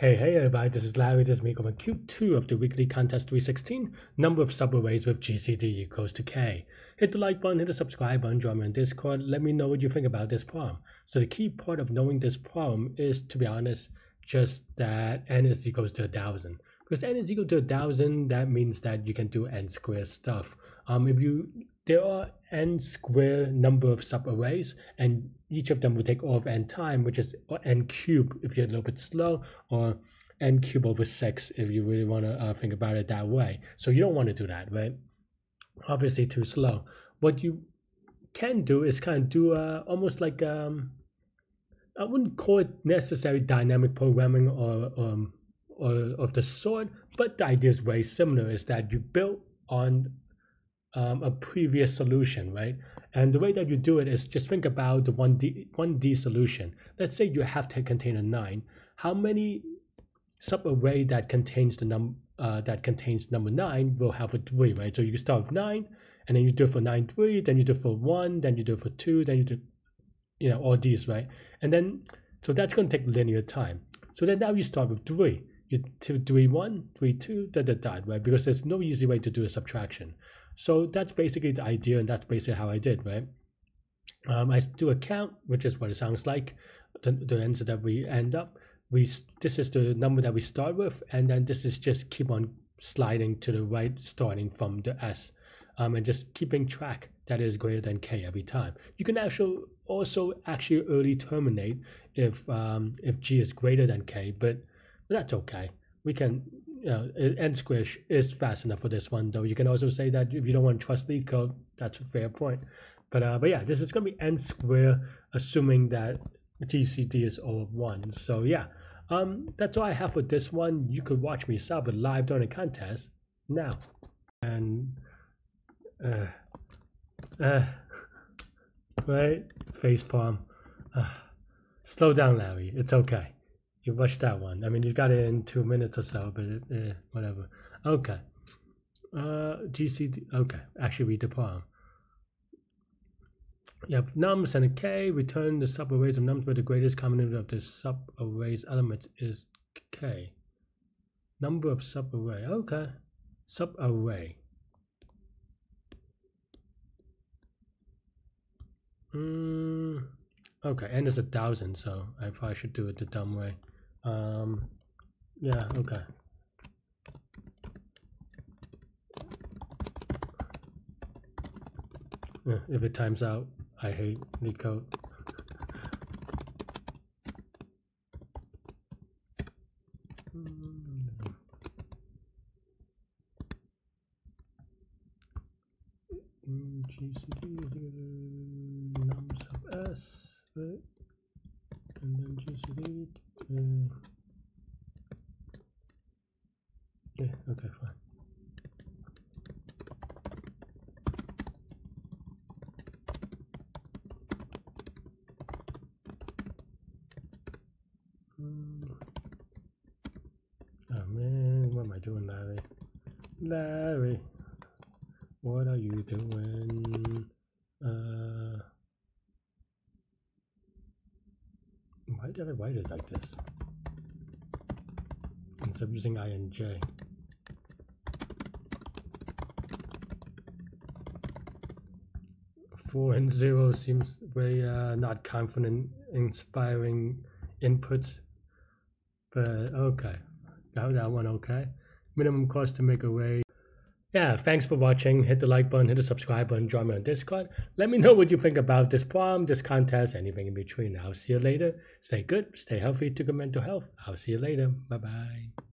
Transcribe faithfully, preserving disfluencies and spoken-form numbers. Hey, hey everybody, this is Larry, this is me going Q two of the Weekly Contest three sixteen, number of subways with G C D equals to K. Hit the like button, hit the subscribe button, join me on Discord, let me know what you think about this problem. So the key part of knowing this problem is, to be honest, just that n is equals to one thousand. Because n is equal to one thousand, that means that you can do n squared stuff. Um, if you, there are n squared number of subarrays, and each of them will take all of n time, which is or n cubed if you're a little bit slow, or n cubed over six if you really want to uh, think about it that way. So you don't want to do that, right? Obviously too slow. What you can do is kind of do uh, almost like, um, I wouldn't call it necessary dynamic programming or um, or of the sort, but the idea is very similar, is that you build on Um, a previous solution, right? And the way that you do it is just think about the one D solution. Let's say you have to contain a nine. How many subarray that contains the num uh, that contains number nine will have a three, right? So you can start with nine, and then you do it for nine three, then you do it for one, then you do it for two, then you do, you know, all these, right? And then so that's going to take linear time. So then now you start with three. You do three one, three two, dot dot dot, right? Because there's no easy way to do a subtraction. So that's basically the idea, and that's basically how I did, right? Um, I do a count, which is what it sounds like, the, the answer that we end up. We this is the number that we start with, and then this is just keep on sliding to the right, starting from the S, um, and just keeping track that is greater than K every time. You can actually also actually early terminate if um, if G is greater than K, but that's okay. We can, you know, n squared is fast enough for this one, though. You can also say that if you don't want to trust lead code, that's a fair point. But uh, but yeah, this is going to be n squared, assuming that G C D is all of one. So yeah, um, that's all I have for this one. You could watch me solve it live during the contest now. And uh, uh, right, facepalm. Uh, slow down, Larry. It's okay. You rushed that one. I mean, you got it in two minutes or so, but it, eh, whatever. Okay. Uh, G C D. Okay. Actually, read the problem. You have nums and a K. Return the subarrays of nums where the greatest common number of the subarrays elements is K. Number of subarray. Okay. Subarray. Hmm. Okay. N is a thousand, so I probably should do it the dumb way. Um, yeah, okay. Yeah, if it times out, I hate lead code. G C D, num sub S, right? And then G C D. Uh, yeah, okay, fine. Mm. Oh man, what am I doing, Larry? Larry, what are you doing? Uh, why did I write it like this? Instead of using I and J. Four and zero seems very uh, not confident, inspiring inputs. But okay, got that one okay. Minimum cost to make array. Yeah, thanks for watching. Hit the like button, hit the subscribe button, join me on Discord. Let me know what you think about this problem, this contest, anything in between. I'll see you later. Stay good, stay healthy, take good mental health. I'll see you later. Bye-bye.